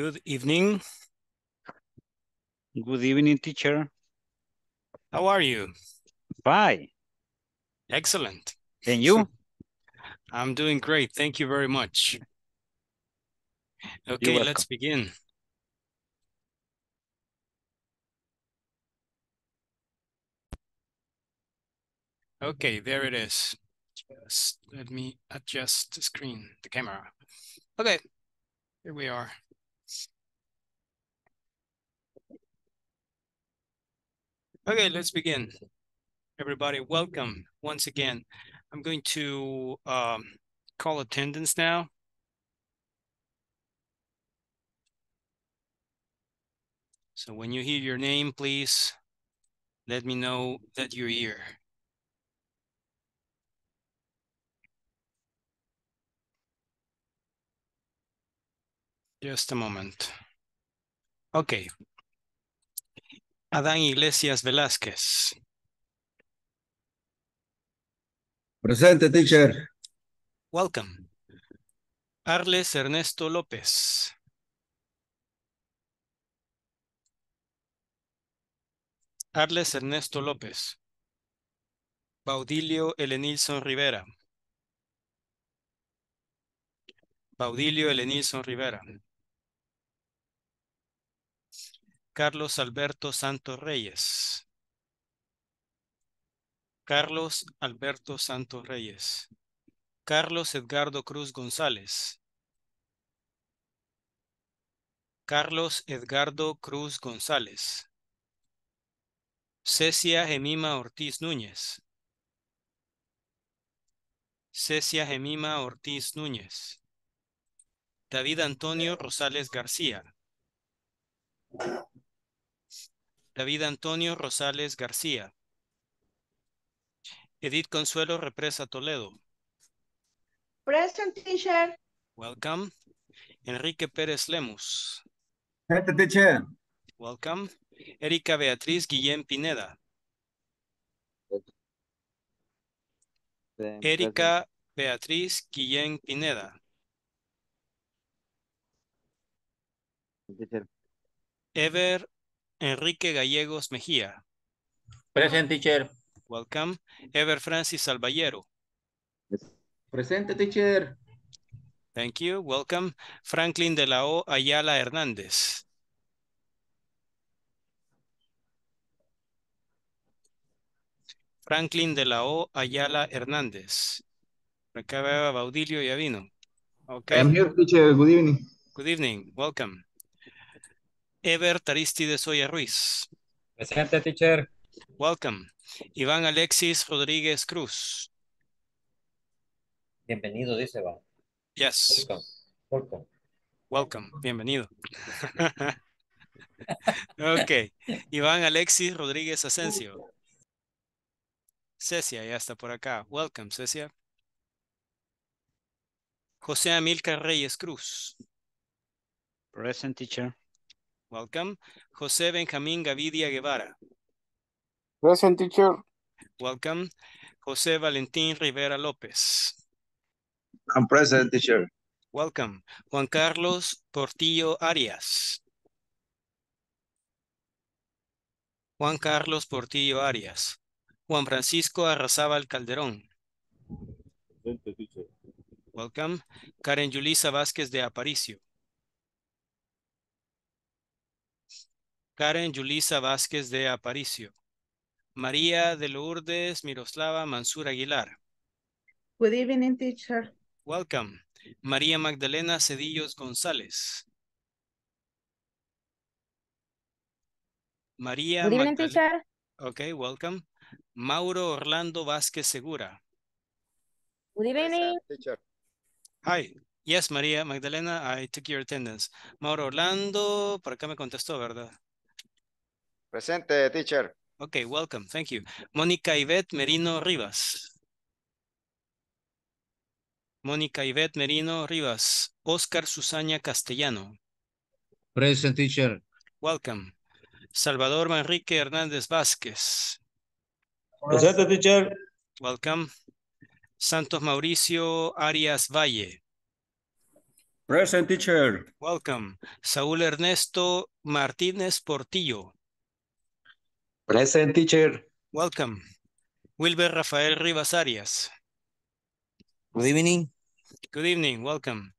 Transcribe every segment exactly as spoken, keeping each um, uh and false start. Good evening. Good evening, teacher. How are you? Bye. Excellent. And you? I'm doing great. Thank you very much. Okay, let's begin. Okay, there it is. Just let me adjust the screen, the camera. Okay, here we are. Okay, let's begin. Everybody, welcome once again. I'm going to um, call attendance now. So when you hear your name, please let me know that you're here. Just a moment. Okay. Adán Iglesias Velázquez. Presente, teacher. Welcome. Arles Ernesto López. Arles Ernesto López. Baudilio Elenilson Rivera. Baudilio Elenilson Rivera. Carlos Alberto Santos Reyes. Carlos Alberto Santos Reyes. Carlos Edgardo Cruz González. Carlos Edgardo Cruz González. Cecia Gemima Ortiz Núñez. Cecia Gemima Ortiz Núñez. David Antonio Rosales García. David Antonio Rosales García. Edith Consuelo Represa Toledo. Present, teacher. Welcome. Enrique Pérez Lemos. Present, teacher. Welcome. Erika Beatriz Guillén Pineda. Erika Beatriz Guillén Pineda. Teacher. Ever Enrique Gallegos Mejía. Present, teacher. Welcome. Ever Francis Alvallero. Presente, teacher. Thank you. Welcome. Franklin de la O. Ayala Hernández. Franklin de la O. Ayala Hernández. Acaba Baudilio ya vino. Okay. I'm here, teacher. Good evening. Good evening. Welcome. Ever Taristi de Soya Ruiz. Presente, teacher. Welcome. Iván Alexis Rodríguez Cruz. Bienvenido, dice Iván. Yes. Welcome. Welcome. Welcome. Bienvenido. Ok. Iván Alexis Rodríguez Asensio. Cecia ya está por acá. Welcome, Cecia. José Amílcar Reyes Cruz. Present, teacher. Welcome. José Benjamín Gavidia Guevara. Present, teacher. Welcome. José Valentín Rivera López. I'm present, teacher. Welcome. Juan Carlos Portillo Arias. Juan Carlos Portillo Arias. Juan Francisco Arrazábal Calderón. Present, teacher. Welcome. Karen Julissa Vásquez de Aparicio. Karen Julissa Vásquez de Aparicio. María de Lourdes Miroslava Mansur Aguilar. Good evening, teacher. Welcome. María Magdalena Cedillos González. María Good evening, Magdalena... teacher. Okay, welcome. Mauro Orlando Vázquez Segura. Good evening. Hi. Yes, María Magdalena, I took your attendance. Mauro Orlando, por acá me contestó, ¿verdad? Presente, teacher. Okay, welcome. Thank you. Mónica Ivette Merino Rivas. Mónica Ivette Merino Rivas. Oscar Susana Castellano. Present, teacher. Welcome. Salvador Manrique Hernández Vázquez. Present, teacher. Welcome. Santos Mauricio Arias Valle. Present, teacher. Welcome. Saúl Ernesto Martínez Portillo. Present, teacher. Welcome. Wilber Rafael Rivas Arias. Good evening. Good evening. Welcome.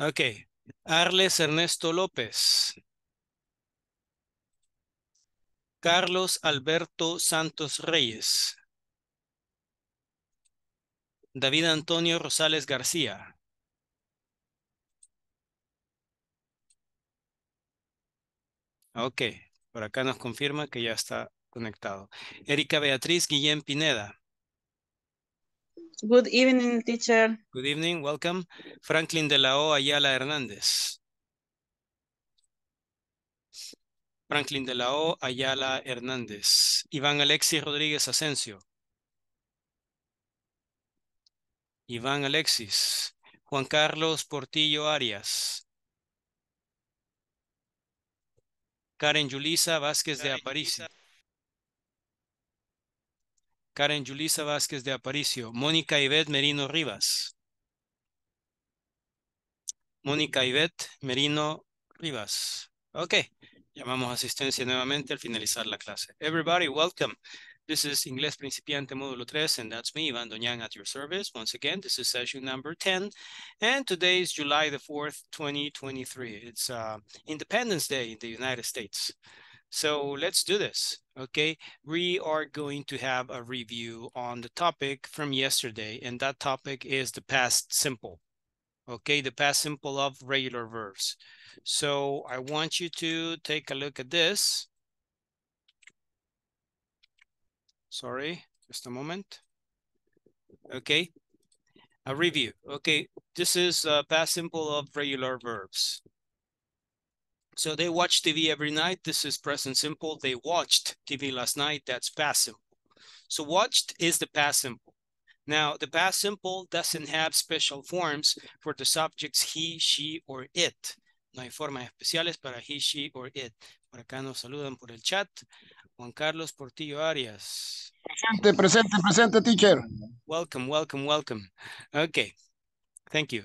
Okay. Arles Ernesto López. Carlos Alberto Santos Reyes. David Antonio Rosales García. Ok, por acá nos confirma que ya está conectado. Erika Beatriz Guillén Pineda. Good evening, teacher. Good evening, welcome. Franklin de la O. Ayala Hernández. Franklin de la O. Ayala Hernández. Iván Alexis Rodríguez Asensio. Iván Alexis. Juan Carlos Portillo Arias. Karen Julissa Vásquez de Aparicio. Karen Julissa Vásquez de Aparicio. Mónica Ivette Merino Rivas. Mónica Ivette Merino Rivas. Ok. Llamamos asistencia nuevamente al finalizar la clase. Everybody, welcome. This is Inglés Principiante Módulo tres, and that's me, Iván Doñan, at your service. Once again, this is session number ten, and today is July the fourth, twenty twenty-three. It's uh, Independence Day in the United States. So let's do this, okay? We are going to have a review on the topic from yesterday, and that topic is the past simple, okay? The past simple of regular verbs. So I want you to take a look at this. Sorry, just a moment. Okay, a review. Okay, this is uh, past simple of regular verbs. So they watch T V every night. This is present simple. They watched T V last night. That's past simple. So watched is the past simple. Now, the past simple doesn't have special forms for the subjects he, she, or it. No hay formas especiales para he, she, or it. Por acá nos saludan por el chat. Juan Carlos Portillo Arias. Presente, presente, presente, teacher. Welcome, welcome, welcome. Okay, thank you.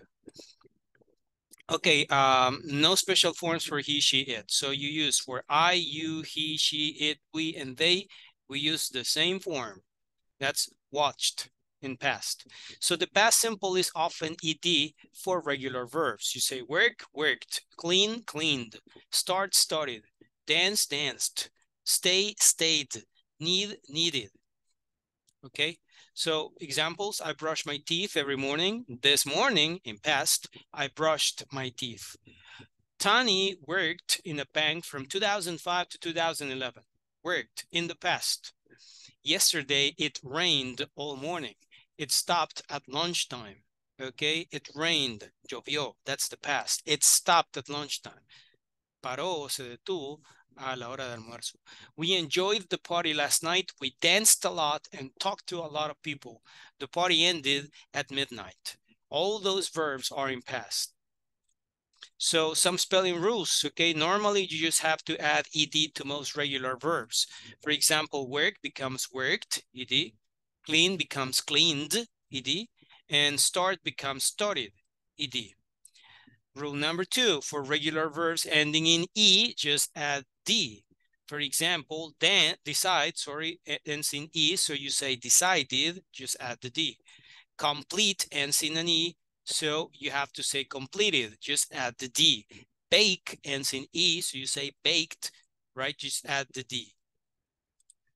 Okay, um, no special forms for he, she, it. So you use for I, you, he, she, it, we, and they. We use the same form. That's watched in past. So the past simple is often ed for regular verbs. You say work, worked, clean, cleaned, start, started, dance, danced, stay, stayed, need, needed. Okay, so examples, I brush my teeth every morning. This morning, in past, I brushed my teeth. Tani worked in a bank from two thousand five to two thousand eleven. Worked in the past. Yesterday, it rained all morning. It stopped at lunchtime. Okay, it rained. Llovió, that's the past. It stopped at lunchtime. Paró, se detuvo. A la hora de almuerzo. We enjoyed the party last night. We danced a lot and talked to a lot of people. The party ended at midnight. All those verbs are in past. So some spelling rules, okay? Normally you just have to add ed to most regular verbs. For example, work becomes worked, ed. Clean becomes cleaned, ed. And start becomes started, ed. Rule number two, for regular verbs ending in e, just add d. For example, then decide, sorry, ends in e, so you say decided, just add the d. Complete ends in an e, so you have to say completed, just add the d. Bake ends in e, so you say baked, right? Just add the d.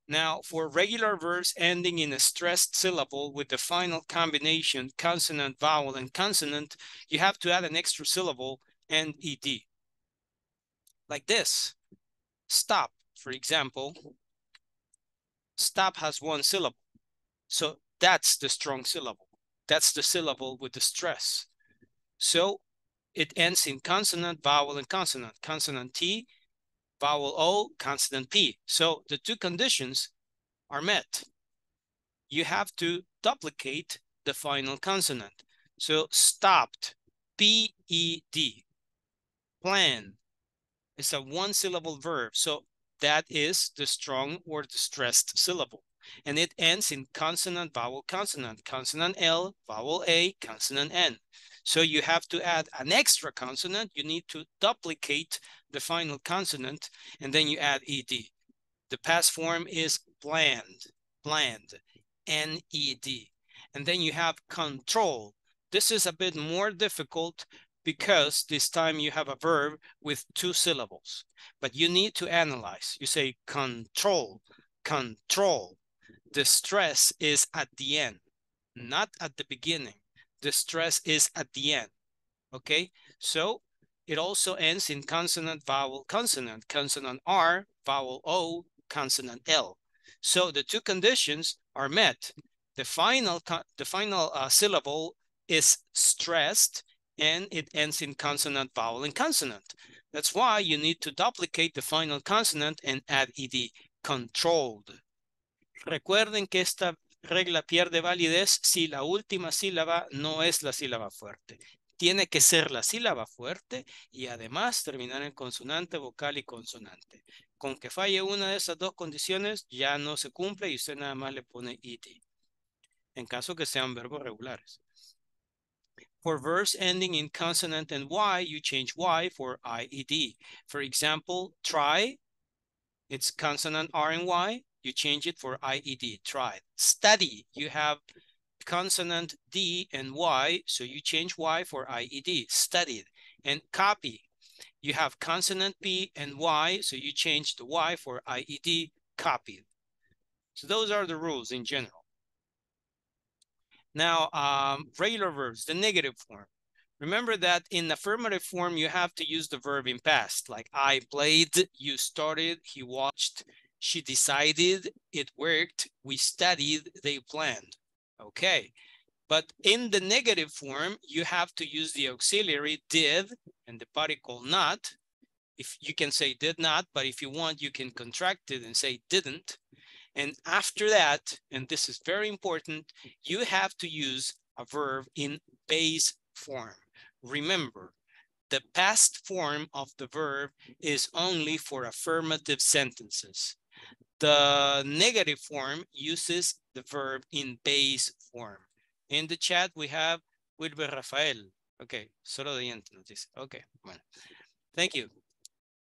Now, for regular verbs ending in a stressed syllable with the final combination, consonant, vowel, and consonant, you have to add an extra syllable and ed. Like this. Stop, for example. Stop has one syllable. So that's the strong syllable. That's the syllable with the stress. So it ends in consonant, vowel, and consonant. Consonant T, vowel O, consonant P. So the two conditions are met. You have to duplicate the final consonant. So stopped, P E D. Plan. It's a one-syllable verb. So that is the strong or the stressed syllable. And it ends in consonant, vowel, consonant. Consonant L, vowel A, consonant N. So you have to add an extra consonant. You need to duplicate the final consonant, and then you add ed. The past form is bland, bland, N E D. And then you have control. This is a bit more difficult because this time you have a verb with two syllables, but you need to analyze. You say control, control. The stress is at the end, not at the beginning. The stress is at the end, okay? So it also ends in consonant, vowel, consonant, consonant R, vowel O, consonant L. So the two conditions are met. The final, the final uh, syllable is stressed and it ends in consonant, vowel, and consonant. That's why you need to duplicate the final consonant and add ed, controlled. Recuerden que esta regla pierde validez si la última sílaba no es la sílaba fuerte. Tiene que ser la sílaba fuerte y además terminar en consonante, vocal y consonante. Con que falle una de esas dos condiciones ya no se cumple y usted nada más le pone ed. En caso que sean verbos regulares. For verbs ending in consonant and y, you change y for ied. For example, try, it's consonant r and y. You change it for I E D, try. Study, you have consonant D and Y, so you change Y for I E D, studied. And copy, you have consonant P and Y, so you change the Y for I E D, copied. So those are the rules in general. Now, um, regular verbs, the negative form. Remember that in affirmative form, you have to use the verb in past, like I played, you started, he watched, she decided, it worked, we studied, they planned. Okay, but in the negative form, you have to use the auxiliary did and the particle not. If you can say did not, but if you want, you can contract it and say didn't. And after that, and this is very important, you have to use a verb in base form. Remember, the past form of the verb is only for affirmative sentences. The negative form uses the verb in base form. In the chat, we have Wilber Rafael. Okay, solo de dice. Okay, bueno. Thank you.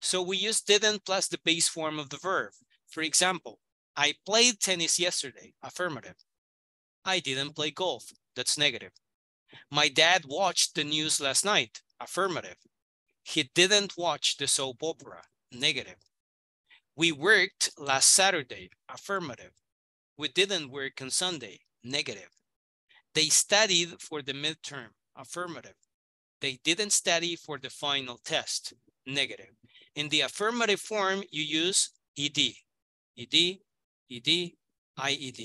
So we use didn't plus the base form of the verb. For example, I played tennis yesterday, affirmative. I didn't play golf, that's negative. My dad watched the news last night, affirmative. He didn't watch the soap opera, negative. We worked last Saturday, affirmative. We didn't work on Sunday, negative. They studied for the midterm, affirmative. They didn't study for the final test, negative. In the affirmative form, you use ed, ed, ed, ied.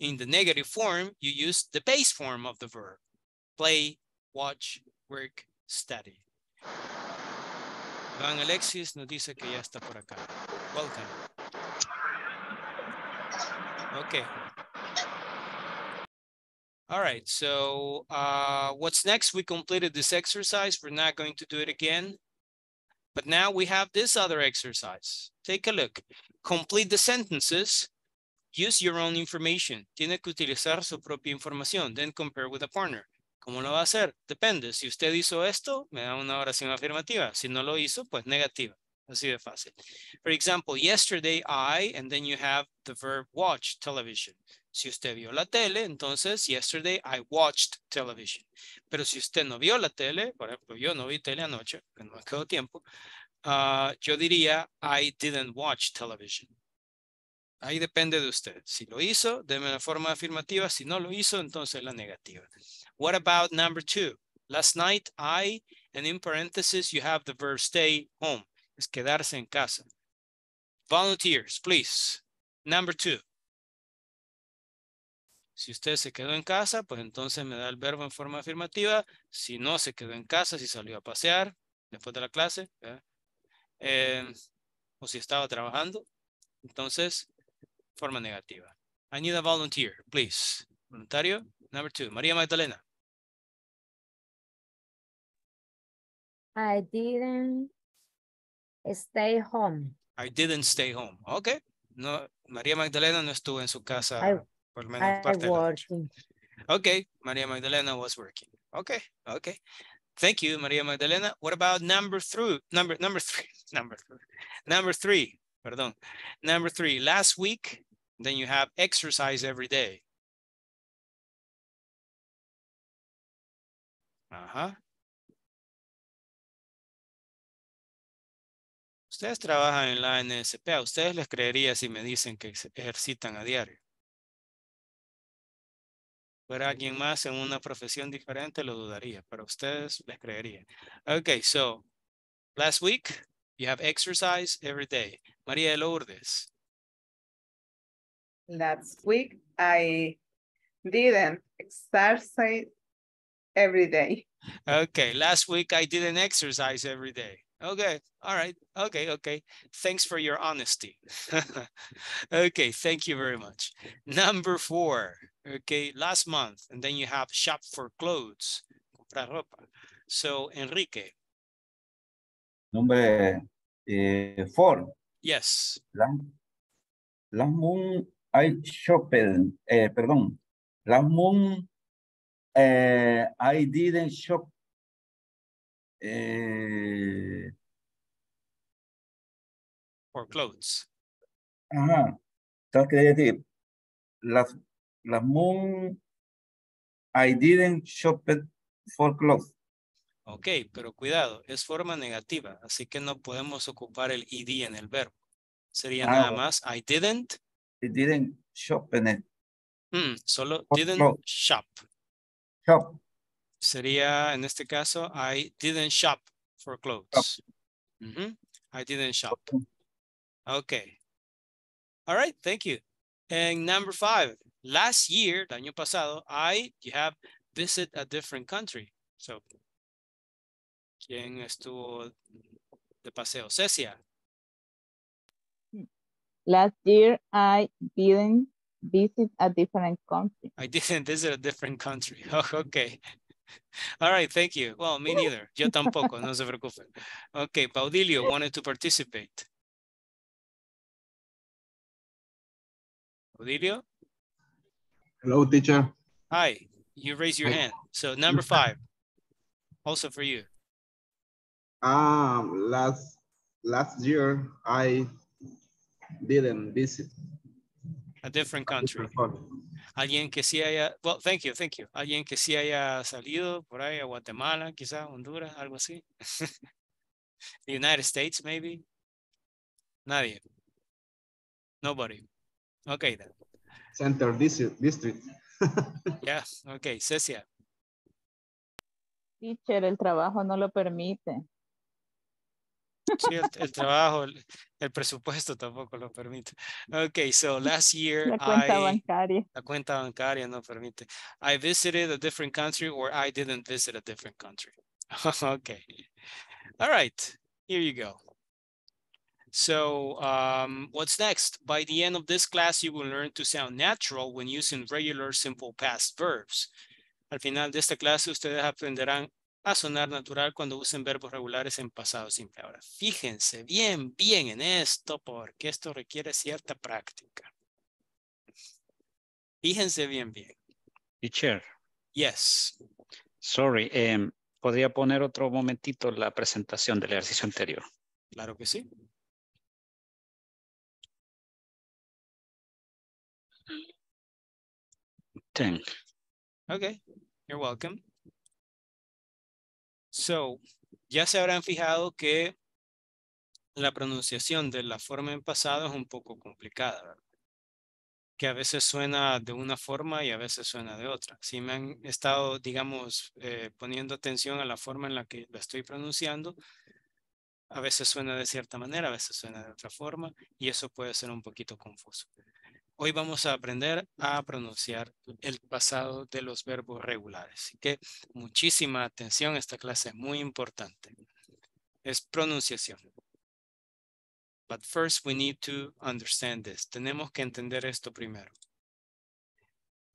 In the negative form, you use the base form of the verb, play, watch, work, study. Iván Alexis nos dice que ya está por acá. Welcome. Okay. All right, so uh, what's next? We completed this exercise. We're not going to do it again. But now we have this other exercise. Take a look. Complete the sentences. Use your own information. Tiene que utilizar su propia información. Then compare with a partner. ¿Cómo lo va a hacer? Depende. Si usted hizo esto, me da una oración afirmativa. Si no lo hizo, pues negativa. Así de fácil. For example, yesterday I, and then you have the verb watch television. Si usted vio la tele, entonces yesterday I watched television. Pero si usted no vio la tele, por ejemplo, yo no vi tele anoche, que no me quedó tiempo, uh, yo diría I didn't watch television. Ahí depende de usted. Si lo hizo, deme la forma afirmativa. Si no lo hizo, entonces la negativa. What about number two? Last night I, and in parentheses, you have the verb stay home. Es quedarse en casa. Volunteers, please. Number two. Si usted se quedó en casa, pues entonces me da el verbo en forma afirmativa. Si no se quedó en casa, si salió a pasear después de la clase, ¿eh? Eh, o si estaba trabajando, entonces forma negativa. I need a volunteer, please. Voluntario, number two. María Magdalena. I didn't stay home. I didn't stay home. Okay. No, María Magdalena no estuvo en su casa I, por menos I parte de la noche. Okay. María Magdalena was working. Okay, okay. Thank you, Maria Magdalena. What about number three? Number number three. Number three. Number three. Pardon. Number three. Last week, then you have exercise every day. Ajá. Ustedes trabajan en la A N S P. ¿A ustedes les creería si me dicen que ejercitan a diario? Fuera alguien más en una profesión diferente, lo dudaría, pero a ustedes les creería. Okay, so last week you have exercise every day. María de Lourdes. Last week I didn't exercise every day. Okay, last week I didn't exercise every day. Okay, all right, okay, okay. Thanks for your honesty. Okay, thank you very much. Number four, okay, last month, and then you have shop for clothes, comprar ropa. So, Enrique. Number uh, four. Yes. Last, last month, I shopped, uh, pardon, last month, uh, I didn't shop. Uh, for clothes. Ajá. Entonces quería decir, las, las moon, I didn't shop it for clothes. Ok, pero cuidado, es forma negativa, así que no podemos ocupar el id en el verbo. Sería ah, nada más, I didn't. I didn't shop in it. Mm, solo for didn't clothes. Shop. Shop. Sería, en este caso, I didn't shop for clothes. Mm-hmm. I didn't shop. Okay. All right, thank you. And number five, last year, el año pasado, I, you have visit a different country. So, ¿quién estuvo de paseo? Cecia. Last year, I didn't visit a different country. I didn't visit a different country. Oh, okay. All right, thank you. Well, me neither. Yo tampoco, no se preocupen. Okay, Baudilio wanted to participate. Baudilio? Hello, teacher. Hi, you raise your Hi. hand. So number five, also for you. Um, last, last year, I didn't visit a different country. Alguien que sí haya, well, thank you, thank you. Alguien que sí haya salido por ahí a Guatemala, quizá Honduras, algo así. The United States, maybe. Nadie. Nobody. Okay, then. Center District. Yeah, okay, Cecia. Teacher, el trabajo no lo permite. Sí, el, el trabajo, el, el presupuesto tampoco lo permite. Okay, so last year, la cuenta I, bancaria. La cuenta bancaria no permite. I visited a different country or I didn't visit a different country. Okay. All right, here you go. So um, what's next? By the end of this class, you will learn to sound natural when using regular simple past verbs. Al final de esta clase, ustedes aprenderán a sonar natural cuando usen verbos regulares en pasado simple. Ahora, fíjense bien, bien en esto, porque esto requiere cierta práctica. Fíjense bien, bien. Teacher. Yes. Sorry, eh, ¿podría poner otro momentito la presentación del ejercicio anterior? Claro que sí. Ten. Okay, you're welcome. So, ya se habrán fijado que la pronunciación de la forma en pasado es un poco complicada, ¿verdad? Que a veces suena de una forma y a veces suena de otra. Si me han estado, digamos, eh, poniendo atención a la forma en la que la estoy pronunciando, a veces suena de cierta manera, a veces suena de otra forma, y eso puede ser un poquito confuso. Hoy vamos a aprender a pronunciar el pasado de los verbos regulares. Así que muchísima atención, esta clase es muy importante. Es pronunciación. But first we need to understand this. Tenemos que entender esto primero.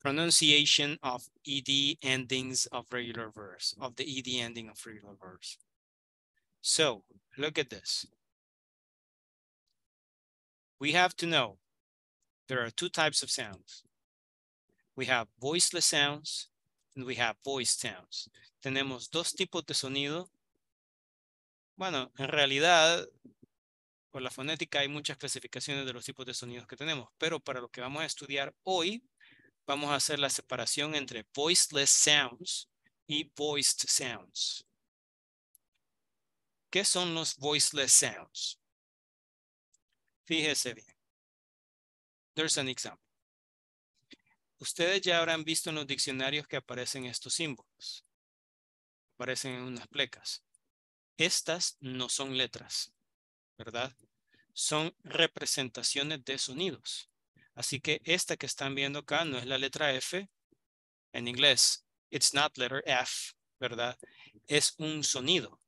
Pronunciation of E D endings of regular verbs. Of the E D ending of regular verbs. So, look at this. We have to know there are two types of sounds. We have voiceless sounds we have voice sounds. Tenemos dos tipos de sonido. Bueno, en realidad, por la fonética hay muchas clasificaciones de los tipos de sonidos que tenemos, pero para lo que vamos a estudiar hoy, vamos a hacer la separación entre voiceless sounds y voiced sounds. ¿Qué son los voiceless sounds? Fíjese bien. There's an example. Ustedes ya habrán visto en los diccionarios que aparecen estos símbolos. Aparecen en unas plecas. Estas no son letras, ¿verdad? Son representaciones de sonidos. Así que esta que están viendo acá no es la letra F en inglés. It's not letter F, ¿verdad? Es un sonido.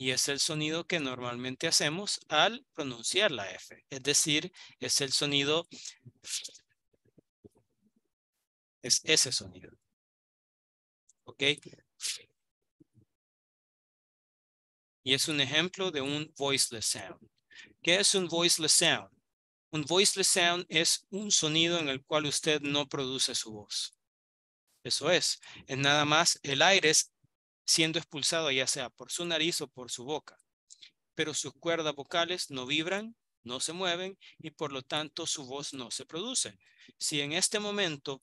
Y es el sonido que normalmente hacemos al pronunciar la F. Es decir, es el sonido... Es ese sonido. ¿Ok? Y es un ejemplo de un voiceless sound. ¿Qué es un voiceless sound? Un voiceless sound es un sonido en el cual usted no produce su voz. Eso es. Es nada más el aire siendo expulsado ya sea por su nariz o por su boca. Pero sus cuerdas vocales no vibran, no se mueven y por lo tanto su voz no se produce. Si en este momento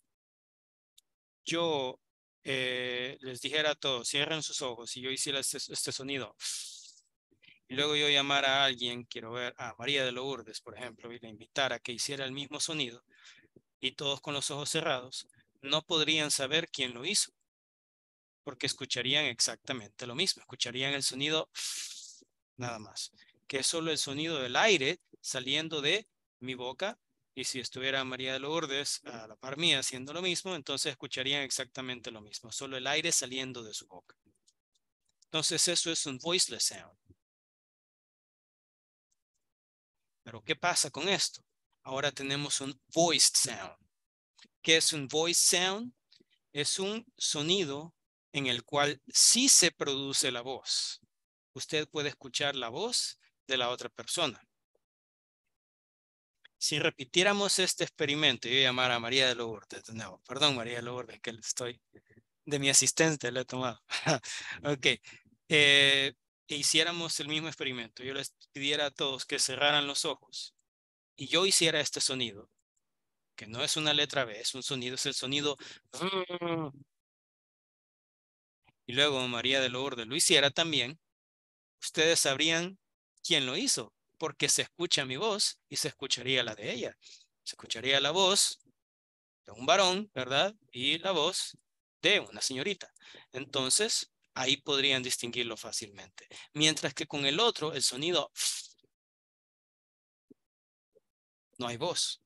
yo eh, les dijera a todos, cierren sus ojos y yo hiciera este, este sonido. Y luego yo llamara a alguien, quiero ver a María de Lourdes, por ejemplo, y la invitara a que hiciera el mismo sonido. Y todos con los ojos cerrados, no podrían saber quién lo hizo. Porque escucharían exactamente lo mismo. Escucharían el sonido nada más. Que es solo el sonido del aire saliendo de mi boca. Y si estuviera María de Lourdes a la par mía haciendo lo mismo, entonces escucharían exactamente lo mismo. Solo el aire saliendo de su boca. Entonces eso es un voiceless sound. Pero ¿qué pasa con esto? Ahora tenemos un voiced sound. ¿Qué es un voiced sound? Es un sonido en el cual sí se produce la voz. Usted puede escuchar la voz de la otra persona. Si repitiéramos este experimento, yo llamara a María de Lourdes, no, perdón María de Lourdes, que estoy, de mi asistente le he tomado. Ok, eh, e hiciéramos el mismo experimento, yo les pidiera a todos que cerraran los ojos y yo hiciera este sonido, que no es una letra B, es un sonido, es el sonido. Y luego María de Lourdes lo hiciera también, ustedes sabrían quién lo hizo. Porque se escucha mi voz y se escucharía la de ella. Se escucharía la voz de un varón, ¿verdad? Y la voz de una señorita. Entonces, ahí podrían distinguirlo fácilmente. Mientras que con el otro, el sonido... No hay voz.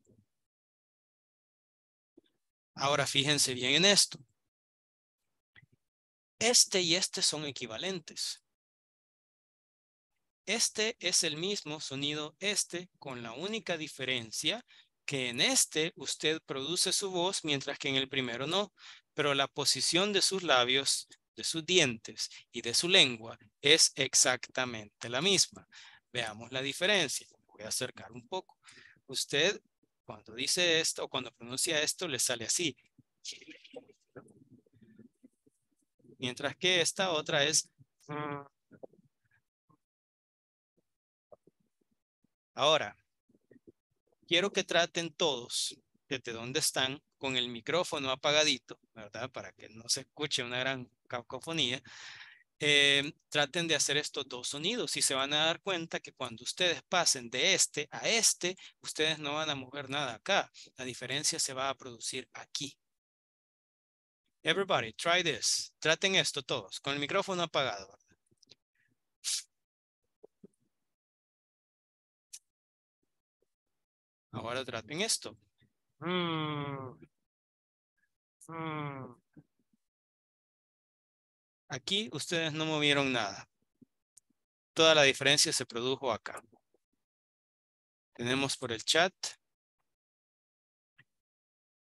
Ahora, fíjense bien en esto. Este y este son equivalentes. Este es el mismo sonido este con la única diferencia que en este usted produce su voz mientras que en el primero no. Pero la posición de sus labios, de sus dientes y de su lengua es exactamente la misma. Veamos la diferencia. Voy a acercar un poco. Usted cuando dice esto o cuando pronuncia esto le sale así. Mientras que esta otra es... Ahora, quiero que traten todos, desde donde están, con el micrófono apagadito, ¿verdad? Para que no se escuche una gran cacofonía. Eh, traten de hacer estos dos sonidos y se van a dar cuenta que cuando ustedes pasen de este a este, ustedes no van a mover nada acá. La diferencia se va a producir aquí. Everybody, try this. Traten esto todos, con el micrófono apagado, ¿verdad? Ahora traten esto. Aquí ustedes no movieron nada. Toda la diferencia se produjo acá. Tenemos por el chat.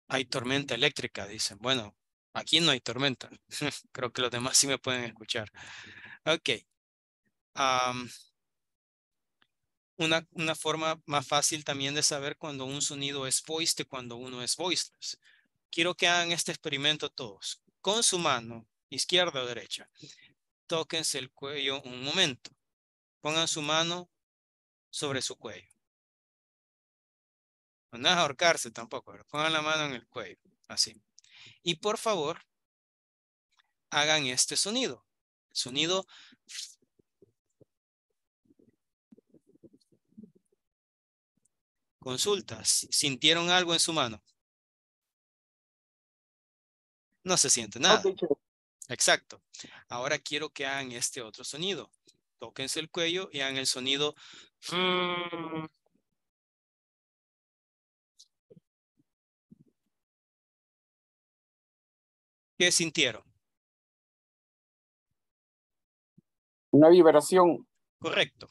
Hay tormenta eléctrica, dicen. Bueno, aquí no hay tormenta. Creo que los demás sí me pueden escuchar. Ok. Um, Una, una forma más fácil también de saber cuando un sonido es voiced y cuando uno es voiceless. Quiero que hagan este experimento todos. con su mano izquierda o derecha. Tóquense el cuello un momento. Pongan su mano sobre su cuello. No es ahorcarse tampoco, pero pongan la mano en el cuello, así. Y por favor, hagan este sonido. El sonido... Consultas. ¿Sintieron algo en su mano? No se siente nada. Exacto. Ahora quiero que hagan este otro sonido. Tóquense el cuello y hagan el sonido. ¿Qué sintieron? Una vibración. Correcto.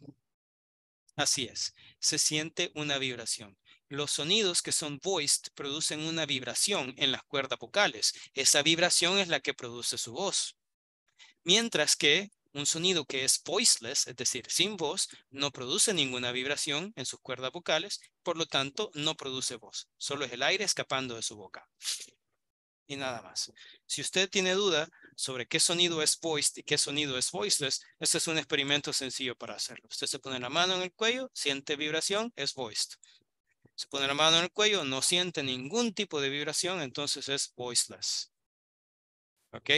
Así es. Se siente una vibración. Los sonidos que son voiced producen una vibración en las cuerdas vocales. Esa vibración es la que produce su voz. Mientras que un sonido que es voiceless, es decir, sin voz, no produce ninguna vibración en sus cuerdas vocales. Por lo tanto, no produce voz. Solo es el aire escapando de su boca. Y nada más. Si usted tiene duda sobre qué sonido es voiced y qué sonido es voiceless, este es un experimento sencillo para hacerlo. Usted se pone la mano en el cuello, siente vibración, es voiced. Se pone la mano en el cuello, no siente ningún tipo de vibración, entonces es voiceless. ¿Ok?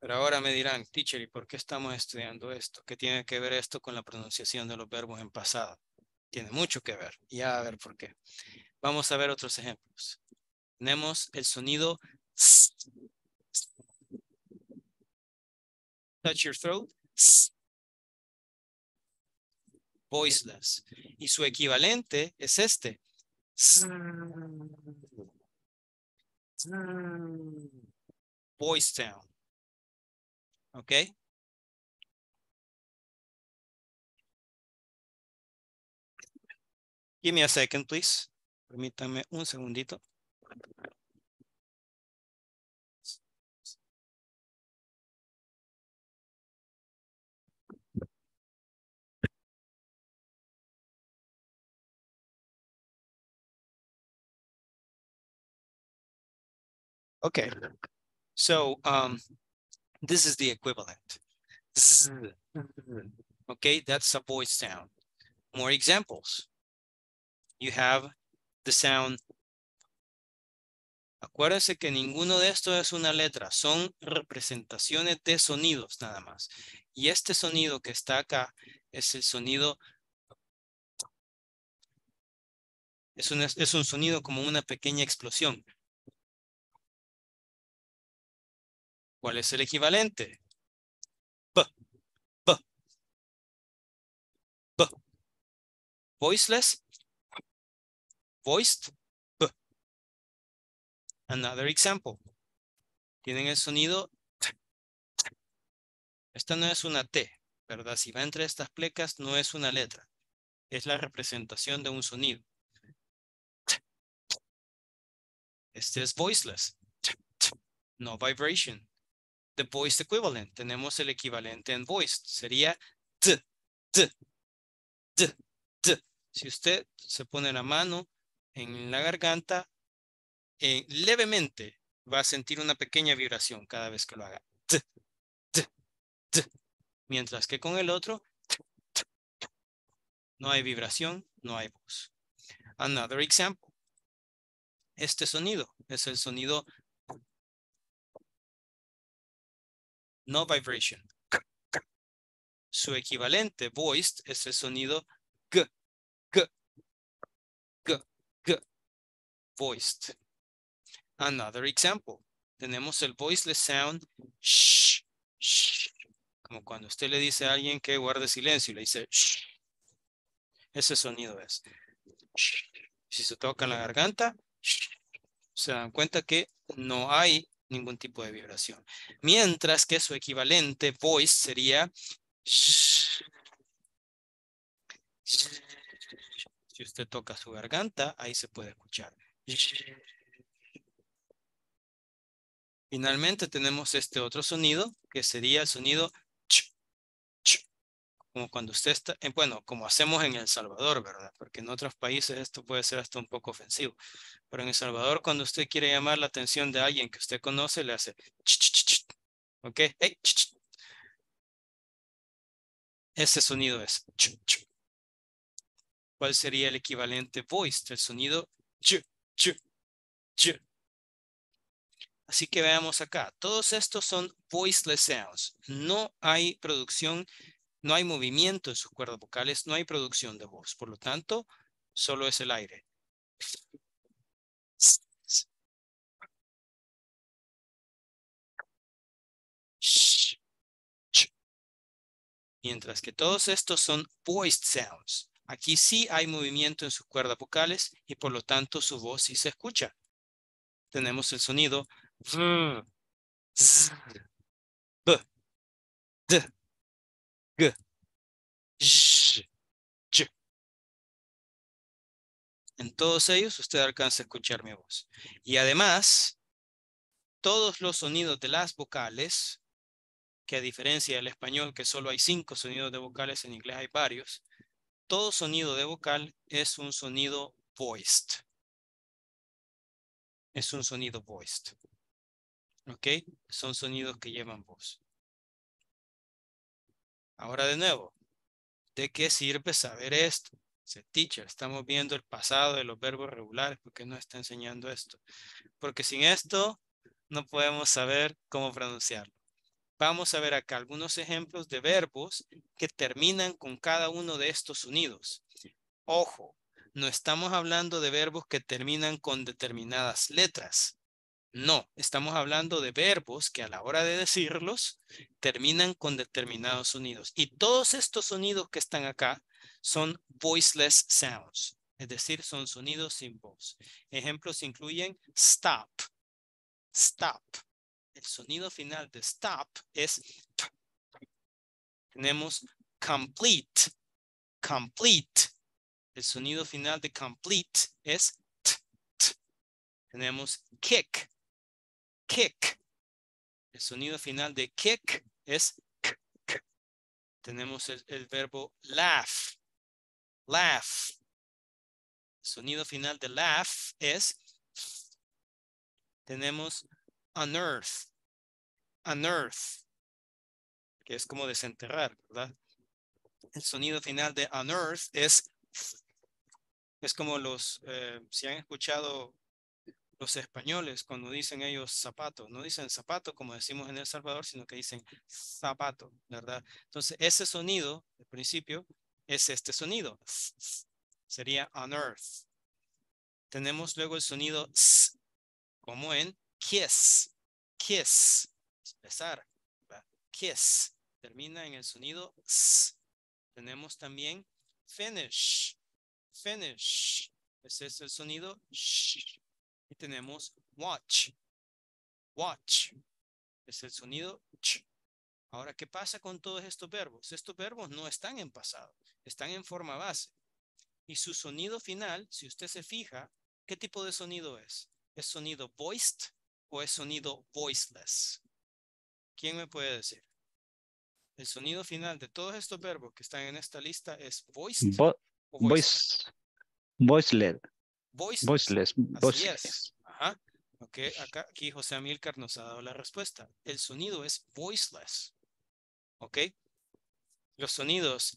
Pero ahora me dirán, teacher, ¿y por qué estamos estudiando esto? ¿Qué tiene que ver esto con la pronunciación de los verbos en pasado? Tiene mucho que ver. Ya a ver por qué. Vamos a ver otros ejemplos. Tenemos el sonido. Touch your throat. Voiceless. Y su equivalente es este. Voice sound. ¿Ok? Give me a second, please. Permítame un segundito. Okay, so um, this is the equivalent. Okay, that's a voice sound. More examples. You have the sound. Acuérdense que ninguno de estos es una letra, son representaciones de sonidos nada más. Y este sonido que está acá es el sonido, es un, es un sonido como una pequeña explosión. ¿Cuál es el equivalente? P, p, p. Voiceless, voiced. Another example. Tienen el sonido t, t. Esta no es una T, ¿verdad? Si va entre estas plecas, no es una letra. Es la representación de un sonido. T, t. Este es voiceless. T, t. No vibration. The voiced equivalent. Tenemos el equivalente en voiced. Sería T, T, T, T. Si usted se pone la mano en la garganta, Eh, levemente va a sentir una pequeña vibración cada vez que lo haga. T, t, t. Mientras que con el otro t, t, t. No hay vibración, no hay voz. Another example. Este sonido es el sonido no vibration. K, k. Su equivalente voiced es el sonido g, g, g, g. Voiced. Another example. Tenemos el voiceless sound. Shh, shh. Como cuando usted le dice a alguien que guarde silencio y le dice shh. Ese sonido es. Shh. Si se toca la garganta, shh, se dan cuenta que no hay ningún tipo de vibración. Mientras que su equivalente voice sería shh. Shh. Si usted toca su garganta, ahí se puede escuchar. Shh. Finalmente tenemos este otro sonido que sería el sonido ch, ch, como cuando usted está, bueno, como hacemos en El Salvador, ¿verdad? Porque en otros países esto puede ser hasta un poco ofensivo. Pero en El Salvador, cuando usted quiere llamar la atención de alguien que usted conoce, le hace ch, ch, ch, ch. ¿Ok? Hey, ch, ch. Ese sonido es ch, ch. ¿Cuál sería el equivalente voice del sonido ch, ch, ch? Así que veamos acá. Todos estos son voiceless sounds. No hay producción, no hay movimiento en sus cuerdas vocales, no hay producción de voz. Por lo tanto, solo es el aire. Mientras que todos estos son voiced sounds. Aquí sí hay movimiento en sus cuerdas vocales y por lo tanto su voz sí se escucha. Tenemos el sonido v, z, b, d, g, j, j. En todos ellos usted alcanza a escuchar mi voz. Y además, todos los sonidos de las vocales, que a diferencia del español que solo hay cinco sonidos de vocales, en inglés hay varios, todo sonido de vocal es un sonido voiced. Es un sonido voiced. ¿Ok? Son sonidos que llevan voz. Ahora de nuevo, ¿de qué sirve saber esto? Dice, teacher, estamos viendo el pasado de los verbos regulares, ¿por qué nos está enseñando esto? Porque sin esto no podemos saber cómo pronunciarlo. Vamos a ver acá algunos ejemplos de verbos que terminan con cada uno de estos sonidos. Ojo. No estamos hablando de verbos que terminan con determinadas letras. No, estamos hablando de verbos que a la hora de decirlos terminan con determinados sonidos. Y todos estos sonidos que están acá son voiceless sounds. Es decir, son sonidos sin voz. Ejemplos incluyen stop. Stop. El sonido final de stop es p. Tenemos complete. Complete. El sonido final de complete es t, t. Tenemos kick, kick. El sonido final de kick es k, k. Tenemos el, el verbo laugh, laugh. El sonido final de laugh es f. Tenemos unearth, unearth. Que es como desenterrar, ¿verdad? El sonido final de unearth es f. Es como los, eh, si han escuchado los españoles cuando dicen ellos zapato, no dicen zapato como decimos en El Salvador, sino que dicen zapato, ¿verdad? Entonces ese sonido, al principio, es este sonido. Sería unearth. Tenemos luego el sonido s, como en kiss, kiss, es pesar, ¿verdad? Kiss, termina en el sonido s. Tenemos también finish, finish, ese es el sonido sh. Y tenemos watch, watch, es el sonido ch. Ahora, ¿qué pasa con todos estos verbos? Estos verbos no están en pasado, están en forma base. Y su sonido final, si usted se fija, ¿qué tipo de sonido es? ¿Es sonido voiced o es sonido voiceless? ¿Quién me puede decir? El sonido final de todos estos verbos que están en esta lista es voiced. Bo o voice. Voiceless. Voiceless. Voiceless. Así voiceless. Es. Ajá. Okay. Acá, aquí José Amílcar nos ha dado la respuesta. El sonido es voiceless. ¿Ok? Los sonidos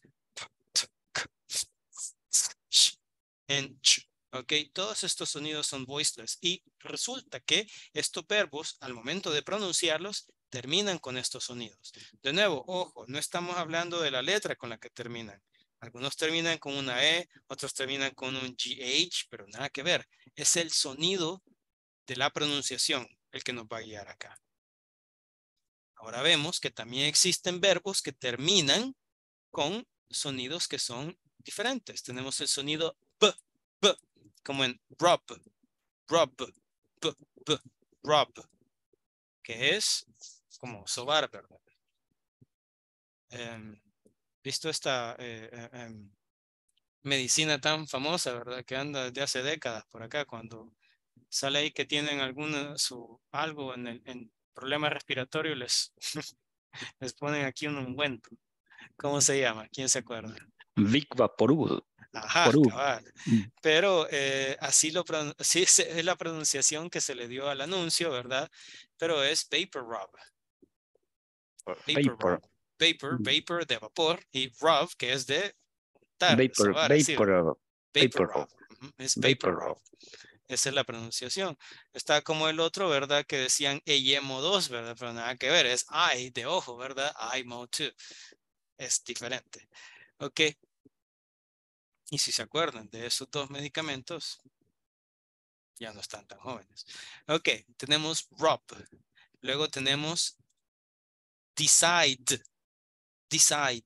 en ch. ¿Ok? Todos estos sonidos son voiceless. Y resulta que estos verbos, al momento de pronunciarlos, terminan con estos sonidos. De nuevo, ojo, no estamos hablando de la letra con la que terminan. Algunos terminan con una E, otros terminan con un G H, pero nada que ver. Es el sonido de la pronunciación el que nos va a guiar acá. Ahora vemos que también existen verbos que terminan con sonidos que son diferentes. Tenemos el sonido B, B, como en rob, rob, B, B, rob, que es como sobar, ¿verdad? Um, visto esta eh, eh, eh, medicina tan famosa, ¿verdad? Que anda desde hace décadas por acá, cuando sale ahí que tienen alguna, su, algo en el en problema respiratorio, les, les ponen aquí un ungüento. ¿Cómo se llama? ¿Quién se acuerda? Vic Vaporub. Ajá, cabal. Pero eh, así, lo, así es la pronunciación que se le dio al anuncio, ¿verdad? Pero es Vapor Rub. Vapor. Vapor, vapor, vapor de vapor y rub, que es de untar. Vapor, vapor, rub. Vapor rub. Es vapor rub. Esa es la pronunciación. Está como el otro, ¿verdad? Que decían E Y M O dos, ¿verdad? Pero nada que ver, es I de ojo, ¿verdad? I M O dos. Es diferente. Ok. Y si se acuerdan de esos dos medicamentos, ya no están tan jóvenes. Ok, tenemos rub. Luego tenemos decide. Decide.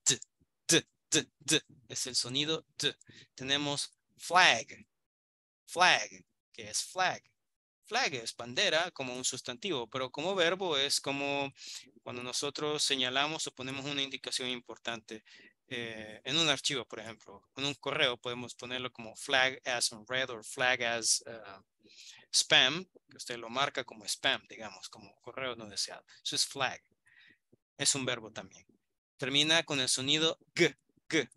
D, d, d. Es el sonido D. Tenemos flag. Flag, que es flag. Flag es bandera como un sustantivo, pero como verbo es como cuando nosotros señalamos o ponemos una indicación importante. Eh, en un archivo, por ejemplo, en un correo podemos ponerlo como flag as unread o flag as uh, spam, que usted lo marca como spam, digamos, como correo no deseado. Eso es flag. Es un verbo también. Termina con el sonido g, g.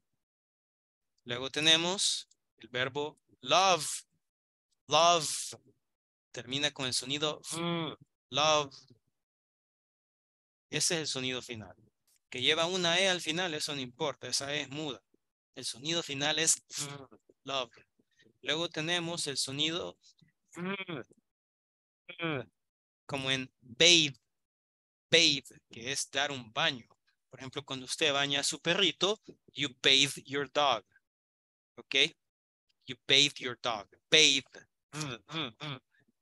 Luego tenemos el verbo love. Love. Termina con el sonido v, love. Ese es el sonido final. Que lleva una E al final, eso no importa, esa E es muda. El sonido final es love. Luego tenemos el sonido como en bathe, bathe, que es dar un baño. Por ejemplo, cuando usted baña a su perrito, you bathe your dog. ¿Ok? You bathe your dog. Bathe.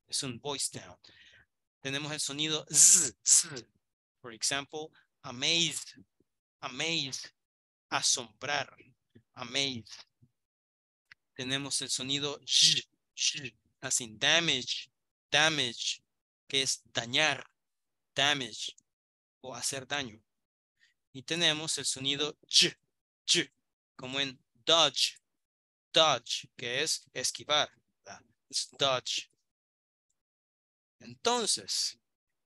Es un voice down. Tenemos el sonido z, z. Por ejemplo, amazed, amazed, asombrar, amazed. Tenemos el sonido sh, sh, así damage, damage, que es dañar, damage, o hacer daño. Y tenemos el sonido ch, ch, como en dodge, dodge, que es esquivar, es dodge. Entonces,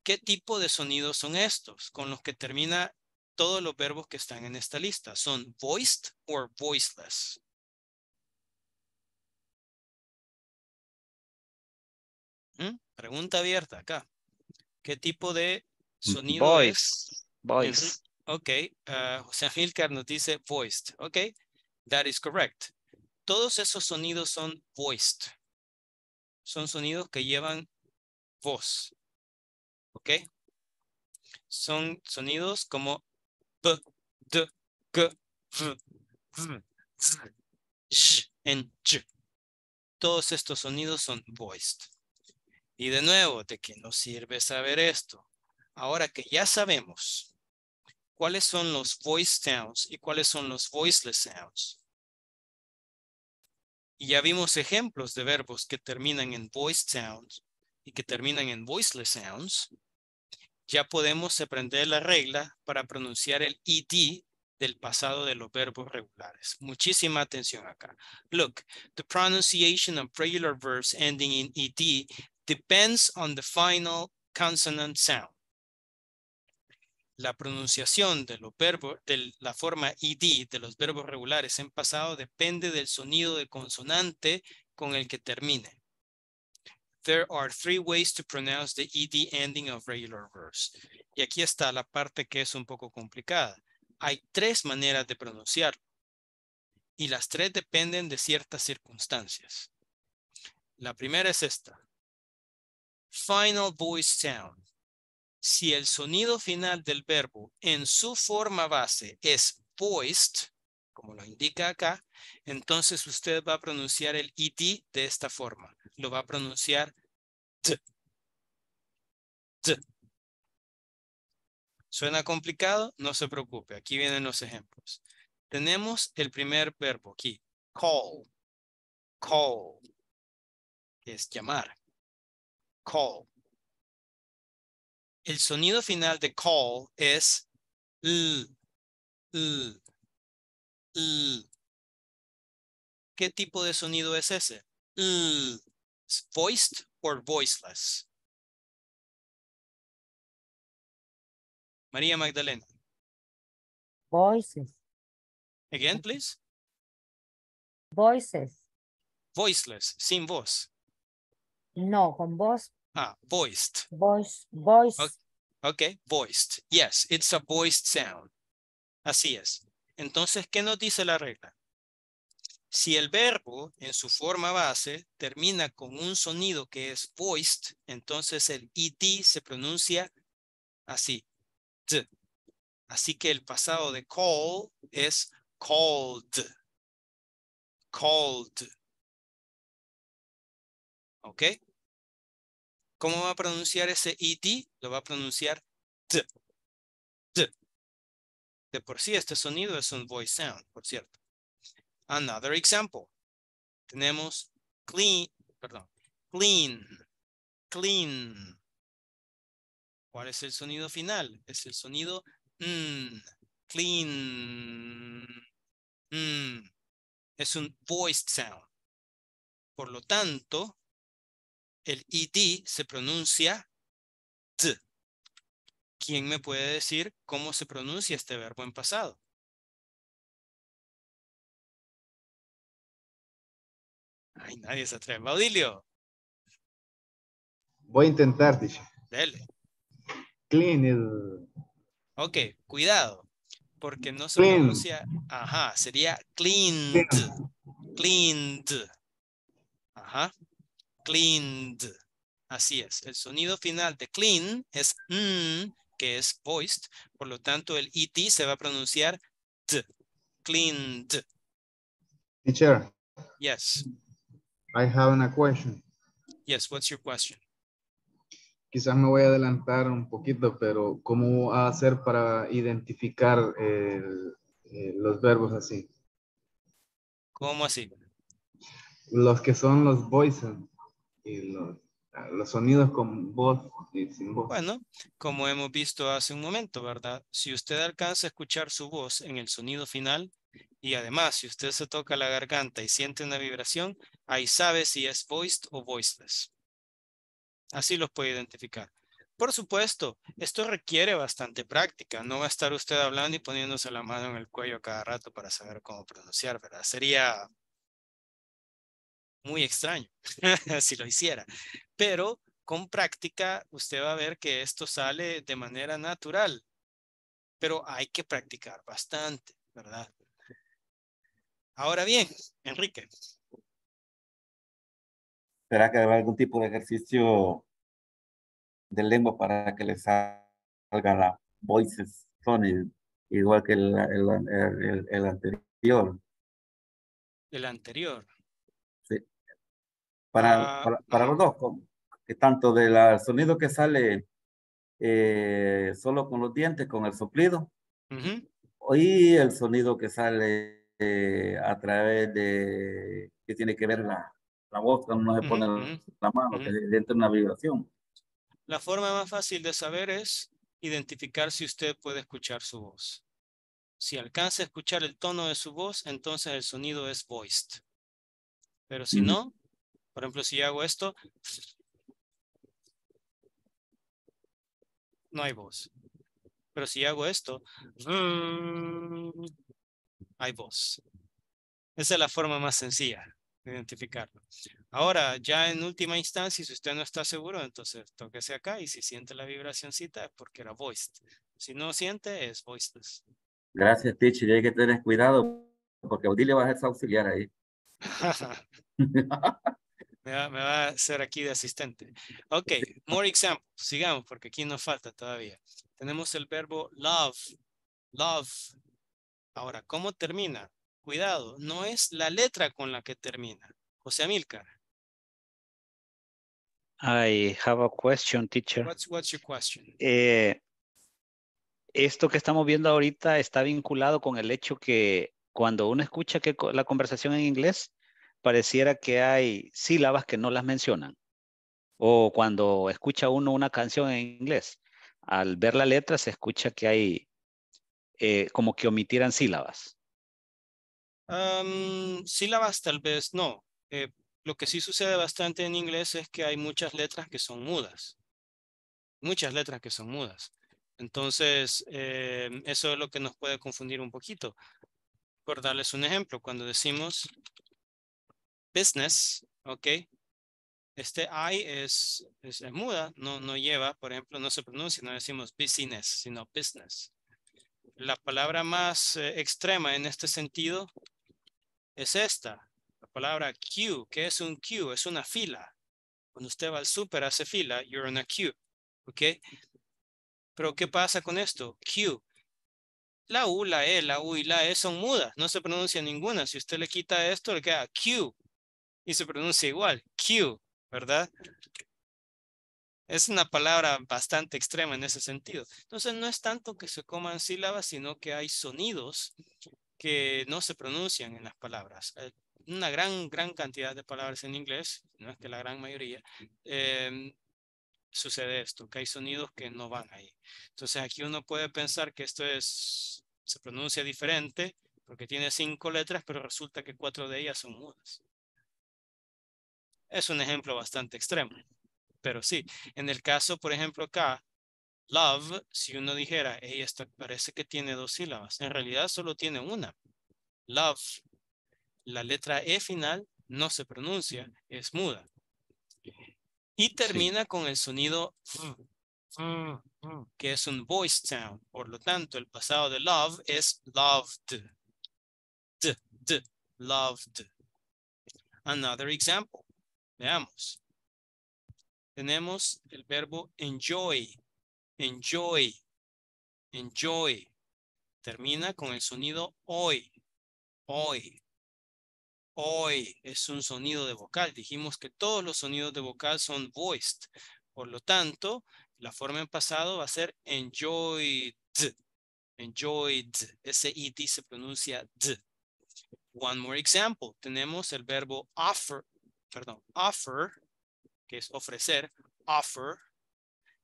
¿qué tipo de sonidos son estos con los que termina todos los verbos que están en esta lista? ¿Son voiced o voiceless? ¿Mm? Pregunta abierta acá. ¿Qué tipo de sonido voice, es? Voice. Ok. Uh, José Amílcar nos dice voiced. Ok. That is correct. Todos esos sonidos son voiced. Son sonidos que llevan voz. ¿Ok? Son sonidos como b, d, g, v, v, z, sh, en ch. Todos estos sonidos son voiced. Y de nuevo, ¿de qué nos sirve saber esto? Ahora que ya sabemos cuáles son los voiced sounds y cuáles son los voiceless sounds. Y ya vimos ejemplos de verbos que terminan en voiced sounds y que terminan en voiceless sounds. Ya podemos aprender la regla para pronunciar el E D del pasado de los verbos regulares. Muchísima atención acá. Look, the pronunciation of regular verbs ending in E D depends on the final consonant sound. La pronunciación de los verbos, de la forma E D de los verbos regulares en pasado depende del sonido de consonante con el que termine. There are three ways to pronounce the E D ending of regular verbs. Y aquí está la parte que es un poco complicada. Hay tres maneras de pronunciarlo. Y las tres dependen de ciertas circunstancias. La primera es esta. Final voiced sound. Si el sonido final del verbo en su forma base es voiced, como lo indica acá, entonces usted va a pronunciar el E D de esta forma. Lo va a pronunciar T. T. ¿Suena complicado? No se preocupe. Aquí vienen los ejemplos. Tenemos el primer verbo aquí. Call. Call. Que es llamar. Call. El sonido final de call es L. L. L. ¿Qué tipo de sonido es ese? L. ¿Voiced or voiceless? María Magdalena. Voices. Again, please. Voices. Voiceless, sin voz. No, con voz. Ah, voiced. Voice, voice. Okay. Ok, voiced. Yes, it's a voiced sound. Así es. Entonces, ¿qué nos dice la regla? Si el verbo en su forma base termina con un sonido que es voiced, entonces el ed se pronuncia así. D. Así que el pasado de call es called. Called. ¿Ok? ¿Cómo va a pronunciar ese ed? Lo va a pronunciar d. D. De por sí, este sonido es un voice sound, por cierto. Another example. Tenemos clean, perdón, clean, clean. ¿Cuál es el sonido final? Es el sonido mm, clean. Mm. Es un voiced sound. Por lo tanto, el ed se pronuncia t. ¿Quién me puede decir cómo se pronuncia este verbo en pasado? Ay, nadie se atreve. Baudilio. Voy a intentar, dice. Dele. Clean el... Ok, cuidado. Porque no se clean. Pronuncia... Ajá, sería cleaned. Clean. Cleaned. Ajá. Cleaned. Así es. El sonido final de clean es mm, que es voiced. Por lo tanto, el it se va a pronunciar t. Cleaned. Teacher. Yes. I have a question. Yes, what's your question? Quizás me voy a adelantar un poquito, pero ¿cómo hacer para identificar el, el, los verbos así? ¿Cómo así? Los que son los voices y los, los sonidos con voz y sin voz. Bueno, como hemos visto hace un momento, ¿verdad? Si usted alcanza a escuchar su voz en el sonido final, y además, si usted se toca la garganta y siente una vibración, ahí sabe si es voiced o voiceless. Así los puede identificar. Por supuesto, esto requiere bastante práctica. No va a estar usted hablando y poniéndose la mano en el cuello cada rato para saber cómo pronunciar, ¿verdad? Sería muy extraño si lo hiciera. Pero con práctica, usted va a ver que esto sale de manera natural. Pero hay que practicar bastante, ¿verdad? Ahora bien, Enrique. ¿Será que habrá algún tipo de ejercicio de lengua para que les salga la voices sonido igual que el, el, el, el anterior? El anterior. Sí. Para, uh, para, para los dos, que tanto del sonido que sale eh, solo con los dientes, con el soplido, uh-huh. y el sonido que sale Eh, a través de que tiene que ver la, la voz cuando uno se pone uh-huh. la mano, uh-huh. que le entra una vibración. La forma más fácil de saber es identificar si usted puede escuchar su voz. Si alcanza a escuchar el tono de su voz, entonces el sonido es voiced. Pero si uh-huh. no, por ejemplo, si hago esto, no hay voz. Pero si hago esto, hay voz. Esa es la forma más sencilla de identificarlo. Ahora, ya en última instancia, si usted no está seguro, entonces tóquese acá y si siente la vibracioncita es porque era voiced. Si no siente, es voiceless. Gracias, teacher. Y hay que tener cuidado porque Odile va a ser auxiliar ahí. me, va, me va a hacer aquí de asistente. Ok, more examples. Sigamos porque aquí nos falta todavía. Tenemos el verbo love. Love. Ahora, ¿cómo termina? Cuidado, no es la letra con la que termina. José Amílcar. I have a question, teacher. What's, what's your question? Eh, esto que estamos viendo ahorita está vinculado con el hecho que cuando uno escucha que la conversación en inglés, pareciera que hay sílabas que no las mencionan. O cuando escucha uno una canción en inglés, al ver la letra se escucha que hay... Eh, como que omitieran sílabas. Um, sílabas tal vez no. Eh, lo que sí sucede bastante en inglés es que hay muchas letras que son mudas. Muchas letras que son mudas. Entonces, eh, eso es lo que nos puede confundir un poquito. por darles un ejemplo, cuando decimos business, ok, este I es, es, es muda, no, no lleva, por ejemplo, no se pronuncia, no decimos business, sino business. La palabra más eh, extrema en este sentido es esta, la palabra queue. ¿Qué es un queue? Es una fila. Cuando usted va al súper hace fila, you're in a queue, ok. Pero ¿qué pasa con esto? Queue. La U, la E, la U y la E son mudas. No se pronuncia ninguna. Si usted le quita esto, le queda Q. Y se pronuncia igual. Q, ¿verdad? Es una palabra bastante extrema en ese sentido. Entonces, no es tanto que se coman sílabas, sino que hay sonidos que no se pronuncian en las palabras. Una gran, gran cantidad de palabras en inglés, no es que la gran mayoría, eh, sucede esto, que hay sonidos que no van ahí. Entonces aquí uno puede pensar que esto es, se pronuncia diferente porque tiene cinco letras, pero resulta que cuatro de ellas son mudas. Es un ejemplo bastante extremo, pero sí. En el caso, por ejemplo, acá, love, si uno dijera, hey, esto parece que tiene dos sílabas, en realidad solo tiene una. Love, la letra E final no se pronuncia, es muda. Y termina sí. con el sonido que es un voiced sound. Por lo tanto, el pasado de love es loved. D, d, loved. Another example. Veamos. Tenemos el verbo enjoy. Enjoy. Enjoy. Termina con el sonido hoy. Hoy. Hoy es un sonido de vocal. Dijimos que todos los sonidos de vocal son voiced. Por lo tanto, la forma en pasado va a ser enjoyed. Enjoyed. Ese id se pronuncia d. One more example. Tenemos el verbo offer. Perdón, offer, que es ofrecer. Offer.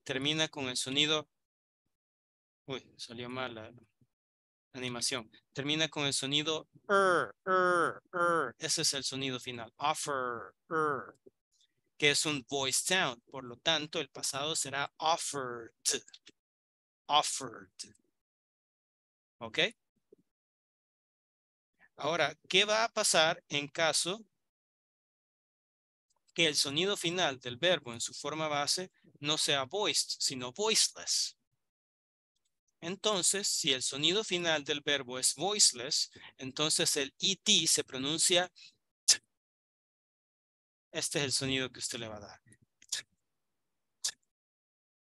Termina con el sonido. Uy, salió mal la animación. Termina con el sonido er, er, er. Ese es el sonido final. Offer, er, que es un voiced sound. Por lo tanto, el pasado será offered. Offered. ¿Ok? Ahora, ¿qué va a pasar en caso que el sonido final del verbo en su forma base no sea voiced, sino voiceless? Entonces, si el sonido final del verbo es voiceless, entonces el it se pronuncia t. Este es el sonido que usted le va a dar. T, t,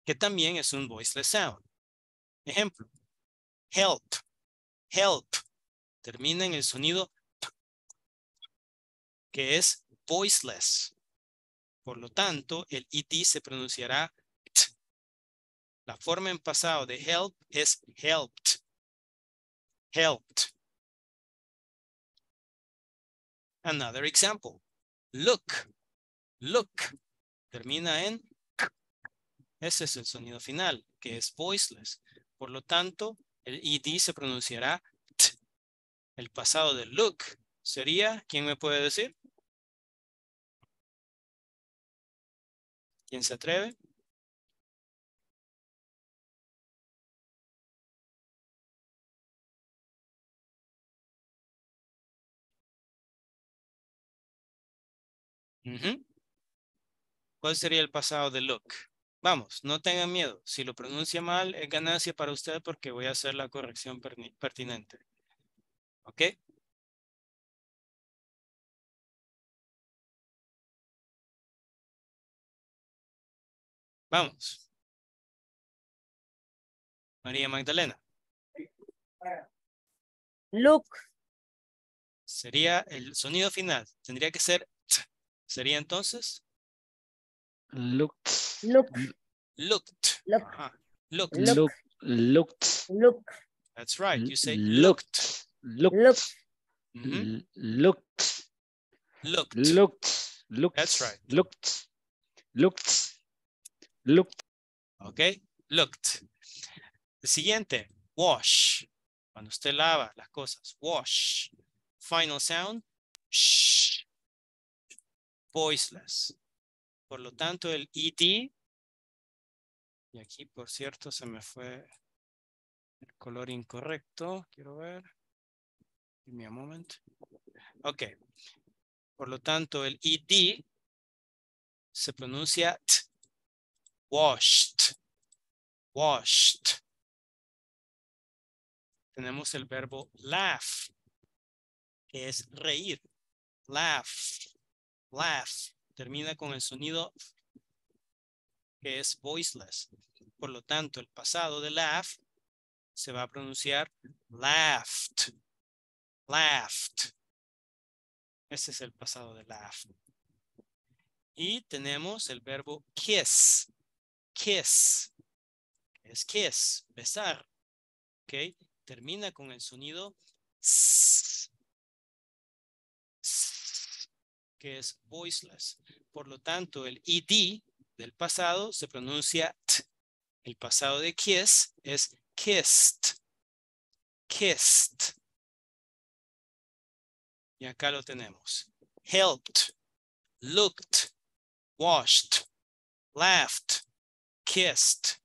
que también es un voiceless sound. Ejemplo. Help. Help. Termina en el sonido p, que es voiceless. Por lo tanto, el it se pronunciará. La forma en pasado de help es helped. Helped. Another example. Look. Look. Termina en. Ese es el sonido final, que es voiceless. Por lo tanto, el id se pronunciará t. El pasado de look sería, ¿quién me puede decir? ¿Quién se atreve? Uh-huh. ¿Cuál sería el pasado de look? Vamos, no tengan miedo. Si lo pronuncia mal, es ganancia para usted porque voy a hacer la corrección pertinente. ¿Ok? Vamos. María Magdalena. Look. Sería el sonido final. Tendría que ser. Sería entonces looked. Looked. Looked. Look. Ah, looked. Look. Looked. Look. That's right. You say looked. Looked. Looked. Mm-hmm. Looked. Looked. Looked. Looked. That's right. Looked. Looked. Looked. Okay. Looked. El siguiente. Wash. Cuando usted lava las cosas. Wash. Final sound. Shh. Voiceless. Por lo tanto, el id, y aquí, por cierto, se me fue el color incorrecto. Quiero ver. Give me a moment. Ok. Por lo tanto, el ed se pronuncia t. Washed. Washed. Tenemos el verbo laugh, que es reír. Laugh. Laugh. Termina con el sonido que es voiceless. Por lo tanto, el pasado de laugh se va a pronunciar laughed. Laughed. Este es el pasado de laugh. Y tenemos el verbo kiss. Kiss. Es kiss. Besar. Ok. Termina con el sonido s, s, que es voiceless. Por lo tanto, el ed del pasado se pronuncia t. El pasado de kiss es kissed. Kissed. Y acá lo tenemos. Helped, looked, washed, laughed, kissed.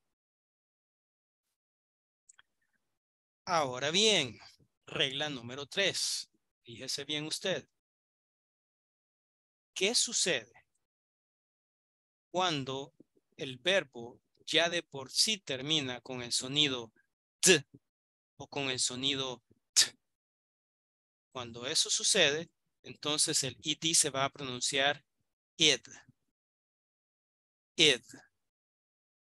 Ahora bien, regla número tres. Fíjese bien usted. ¿Qué sucede cuando el verbo ya de por sí termina con el sonido d o con el sonido t? Cuando eso sucede, entonces el id se va a pronunciar id. Id.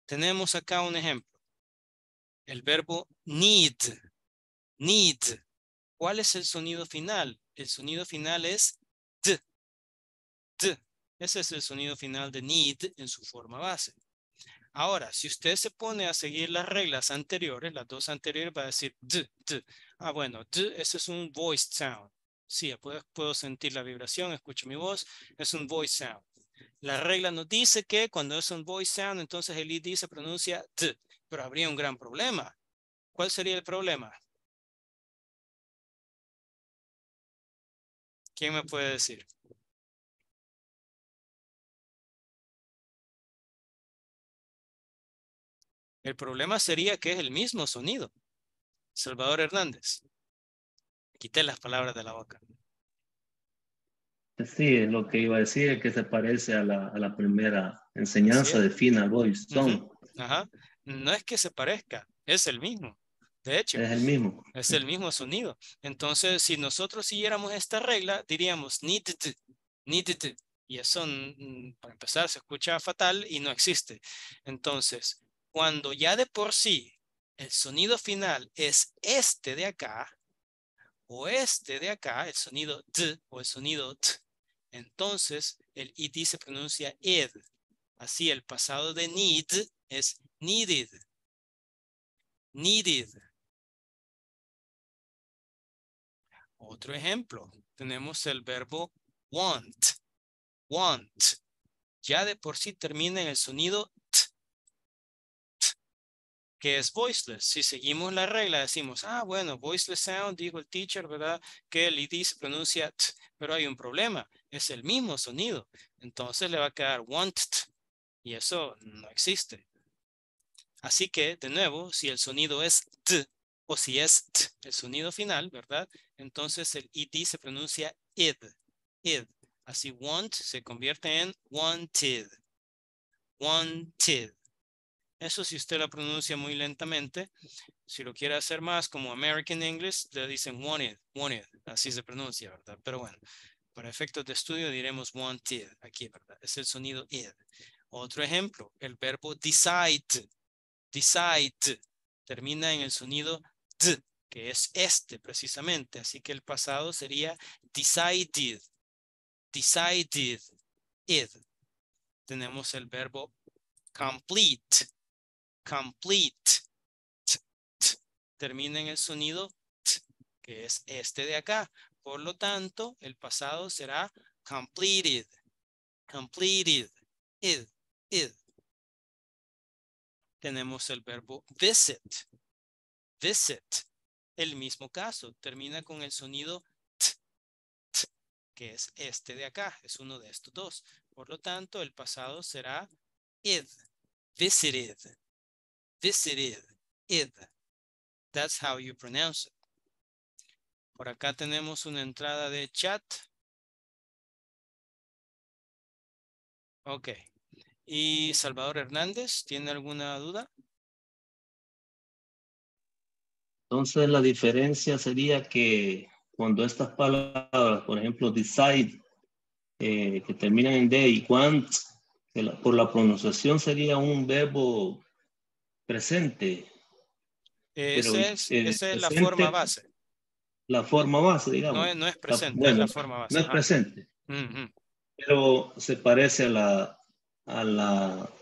Tenemos acá un ejemplo. El verbo need. Need. ¿Cuál es el sonido final? El sonido final es d. D. Ese es el sonido final de need en su forma base. Ahora, si usted se pone a seguir las reglas anteriores, las dos anteriores, va a decir d, d. Ah, bueno, d, ese es un voiced sound. Sí, puedo, puedo sentir la vibración, escucho mi voz. Es un voiced sound. La regla nos dice que cuando es un voiced sound, entonces el id se pronuncia d. Pero habría un gran problema. ¿Cuál sería el problema? ¿Quién me puede decir? El problema sería que es el mismo sonido. Salvador Hernández. Quité las palabras de la boca. Sí, lo que iba a decir es que se parece a la, a la primera enseñanza de Final Voice Sound. Uh-huh. Ajá. No es que se parezca, es el mismo. De hecho, es el mismo. Es el mismo sonido. Entonces, si nosotros siguiéramos esta regla, diríamos need to, need to. Y eso, para empezar, se escucha fatal y no existe. Entonces, cuando ya de por sí el sonido final es este de acá, o este de acá, el sonido d o el sonido t, entonces el id se pronuncia id. Así, el pasado de need es needed. Needed. Otro ejemplo. Tenemos el verbo want. Want. Ya de por sí termina en el sonido t, t, que es voiceless. Si seguimos la regla decimos, ah, bueno, voiceless sound, dijo el teacher, ¿verdad? Que el id se pronuncia t, pero hay un problema. Es el mismo sonido. Entonces le va a quedar wanted. Y eso no existe. Así que, de nuevo, si el sonido es t o si es t, el sonido final, ¿verdad? Entonces el id se pronuncia id. Id. Así want se convierte en wanted. Wanted. Eso si usted lo pronuncia muy lentamente. Si lo quiere hacer más como American English, le dicen wanted. Wanted. Así se pronuncia, ¿verdad? Pero bueno, para efectos de estudio diremos wanted. Aquí, ¿verdad? Es el sonido id. Otro ejemplo, el verbo decide. Decide termina en el sonido d, que es este precisamente. Así que el pasado sería decided. Decided. Id. Tenemos el verbo complete. Complete. T, t, termina en el sonido t, que es este de acá. Por lo tanto, el pasado será completed. Completed. Id. Id. Tenemos el verbo visit. Visit. El mismo caso. Termina con el sonido t, t, que es este de acá. Es uno de estos dos. Por lo tanto, el pasado será id. Visited. Visited. Id. That's how you pronounce it. Por acá tenemos una entrada de chat. Ok. ¿Y Salvador Hernández tiene alguna duda? Entonces la diferencia sería que cuando estas palabras, por ejemplo, decide, eh, que terminan en D, y quant, que la, por la pronunciación sería un verbo presente. Esa es, eh, esa es presente, la forma base. La forma base, digamos. No es, no es presente, la, bueno, es la forma base. No es ah. presente. Uh-huh. Pero se parece a la, a la,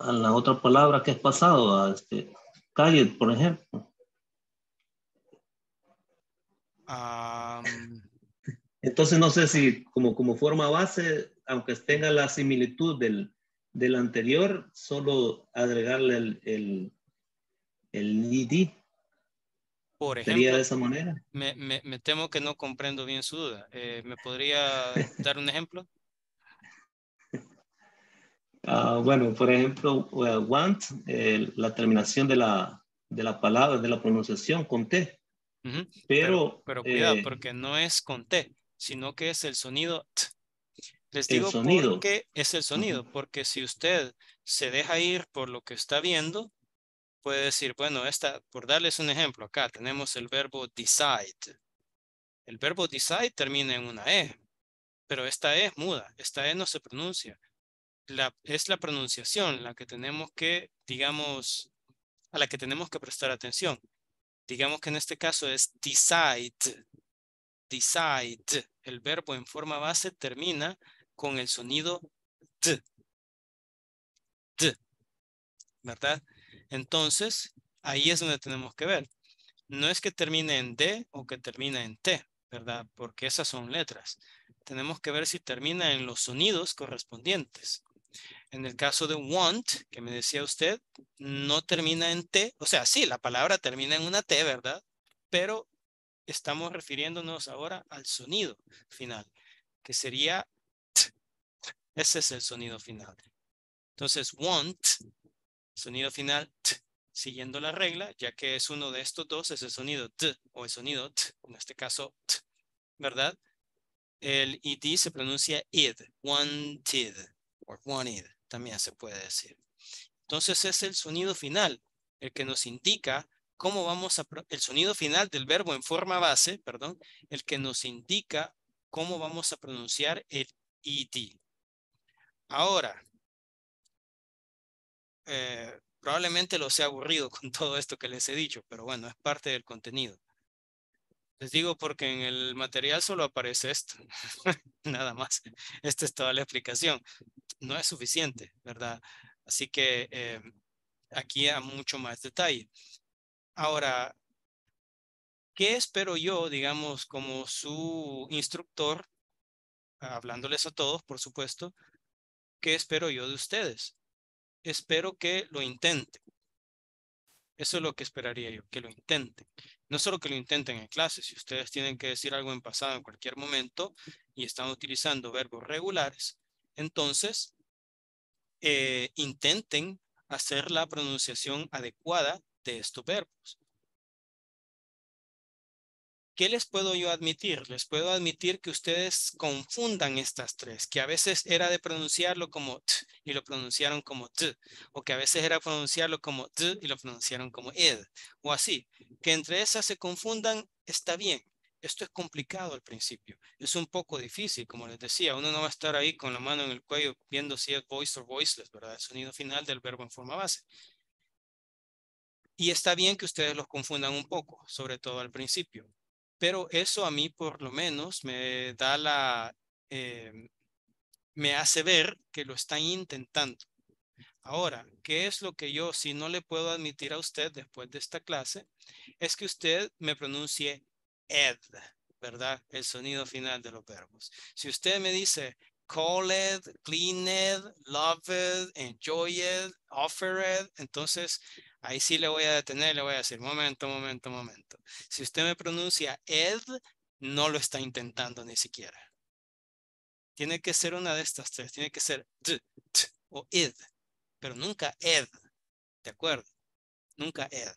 a la otra palabra que es pasado, a este... Calle, por ejemplo. Um, Entonces no sé si como, como forma base, aunque tenga la similitud del, del anterior, solo agregarle el, el, el I D. Por ejemplo, ¿sería de esa manera? Me, me, me temo que no comprendo bien su duda. Eh, ¿me podría dar un ejemplo? Uh, bueno, por ejemplo, uh, want, eh, la terminación de la, de la palabra, de la pronunciación con T. Uh-huh. Pero, pero, pero cuidado, eh, porque no es con T, sino que es el sonido T. Les digo porque es el sonido, uh-huh. porque si usted se deja ir por lo que está viendo, puede decir, bueno, esta, por darles un ejemplo, acá tenemos el verbo decide. El verbo decide termina en una E, pero esta E es muda, esta E no se pronuncia. La, es la pronunciación la que tenemos que, digamos, a la que tenemos que prestar atención. Digamos que en este caso es decide. Decide. El verbo en forma base termina con el sonido D. D. ¿Verdad? Entonces, ahí es donde tenemos que ver. No es que termine en D o que termine en T, ¿verdad? Porque esas son letras. Tenemos que ver si termina en los sonidos correspondientes. En el caso de want, que me decía usted, no termina en T. O sea, sí, la palabra termina en una T, ¿verdad? Pero estamos refiriéndonos ahora al sonido final, que sería T. Ese es el sonido final. Entonces, want, sonido final T, siguiendo la regla, ya que es uno de estos dos, es el sonido T o el sonido T, en este caso T, ¿verdad? El id se pronuncia id, wanted, or wanted, también se puede decir. Entonces es el sonido final, el que nos indica cómo vamos a, el sonido final del verbo en forma base, perdón, el que nos indica cómo vamos a pronunciar el id. Ahora, eh, probablemente los he aburrido con todo esto que les he dicho, pero bueno, es parte del contenido. Les digo porque en el material solo aparece esto, nada más. Esta es toda la explicación. No es suficiente, ¿verdad? Así que eh, aquí hay mucho más detalle. Ahora, ¿qué espero yo, digamos, como su instructor, hablándoles a todos, por supuesto, qué espero yo de ustedes? Espero que lo intenten. Eso es lo que esperaría yo, que lo intenten. No solo que lo intenten en clase, si ustedes tienen que decir algo en pasado en cualquier momento y están utilizando verbos regulares, entonces eh, intenten hacer la pronunciación adecuada de estos verbos. ¿Qué les puedo yo admitir? Les puedo admitir que ustedes confundan estas tres, que a veces era de pronunciarlo como t y lo pronunciaron como t, o que a veces era pronunciarlo como t y lo pronunciaron como ed, o así. Que entre esas se confundan, está bien. Esto es complicado al principio. Es un poco difícil, como les decía. Uno no va a estar ahí con la mano en el cuello viendo si es voiced o voiceless, ¿verdad? El sonido final del verbo en forma base. Y está bien que ustedes los confundan un poco, sobre todo al principio. Pero eso a mí por lo menos me da la, eh, me hace ver que lo están intentando. Ahora, ¿qué es lo que yo si no le puedo admitir a usted después de esta clase? Es que usted me pronuncie ed, ¿verdad? El sonido final de los verbos. Si usted me dice called, cleaned, loved, enjoyed, offered, entonces... ahí sí le voy a detener, le voy a decir, momento, momento, momento. Si usted me pronuncia ed, no lo está intentando ni siquiera. Tiene que ser una de estas tres. Tiene que ser d, t o id. Pero nunca ed. ¿De acuerdo? Nunca ed.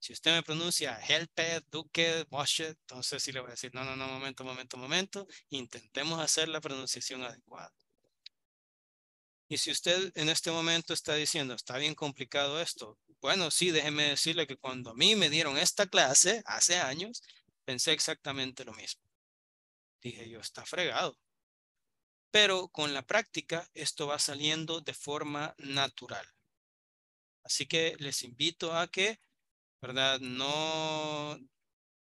Si usted me pronuncia Helped, Duque, Moshe, entonces sí le voy a decir, no, no, no, momento, momento, momento. Intentemos hacer la pronunciación adecuada. Y si usted en este momento está diciendo, está bien complicado esto. Bueno, sí, déjeme decirle que cuando a mí me dieron esta clase, hace años, pensé exactamente lo mismo. Dije yo, está fregado. Pero con la práctica, esto va saliendo de forma natural. Así que les invito a que, ¿verdad? No,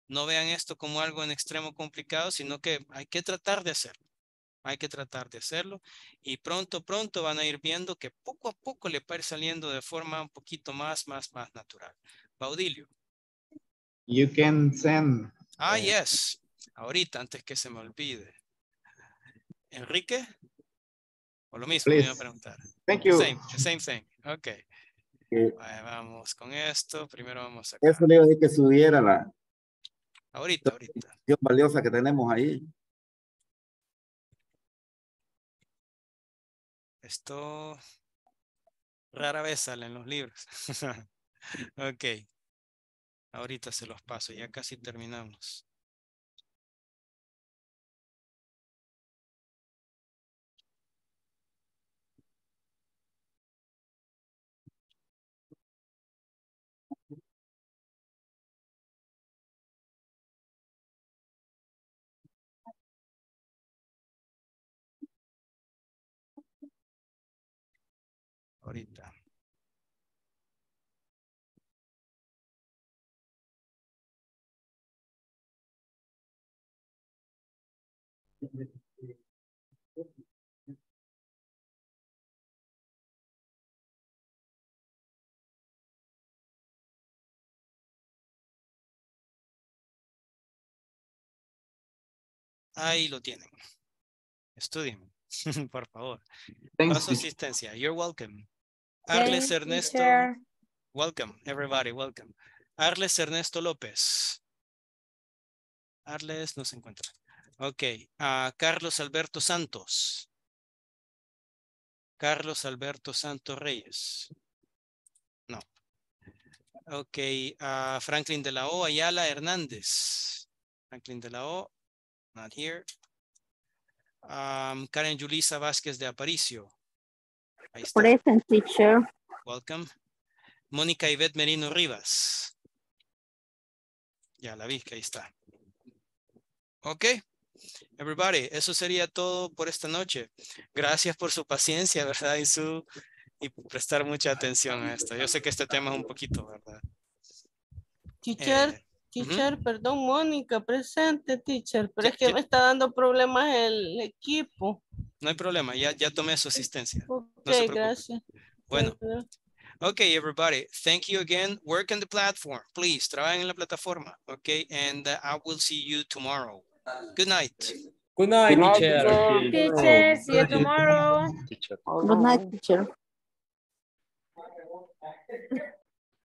no vean esto como algo en extremo complicado, sino que hay que tratar de hacerlo. Hay que tratar de hacerlo y pronto, pronto van a ir viendo que poco a poco le va a ir saliendo de forma un poquito más, más, más natural. Baudilio. You can send. Ah, yes. Ahorita, antes que se me olvide. Enrique. O lo mismo, me iba a preguntar. Thank you. Same, same thing. Ok. Okay. Vale, vamos con esto. Primero vamos a... Eso le iba a decir que subiera la... Ahorita, ahorita. La información valiosa que tenemos ahí. Esto rara vez sale en los libros. Ok. Ahorita se los paso. Ya casi terminamos. Ahorita. Ahí lo tienen. Estudien, por favor. Para su asistencia. You're welcome. Arles Ernesto, welcome, everybody, welcome. Arles Ernesto López. Arles no se encuentra. Ok, uh, Carlos Alberto Santos. Carlos Alberto Santos Reyes. No. Ok, uh, Franklin de la O. Ayala Hernández. Franklin de la O, not here. Um, Karen Julissa Vásquez de Aparicio. Present, teacher. Welcome. Mónica Ivette Merino Rivas. Ya la vi, que ahí está. Ok. Everybody, eso sería todo por esta noche. Gracias por su paciencia, ¿verdad? Y, su, y prestar mucha atención a esto. Yo sé que este tema es un poquito, ¿verdad? Teacher, eh, teacher, uh-huh. Perdón, Mónica, presente, teacher. Pero es que me está dando problemas el equipo. No hay problema, ya, ya tomé su asistencia. Okay, no gracias. Bueno. Okay, everybody, thank you again. Work on the platform, please. Trabajen en la plataforma, okay? And uh, I will see you tomorrow. Good night. Good night, Good night teacher. Teacher. Teacher, see you tomorrow. Good night, teacher.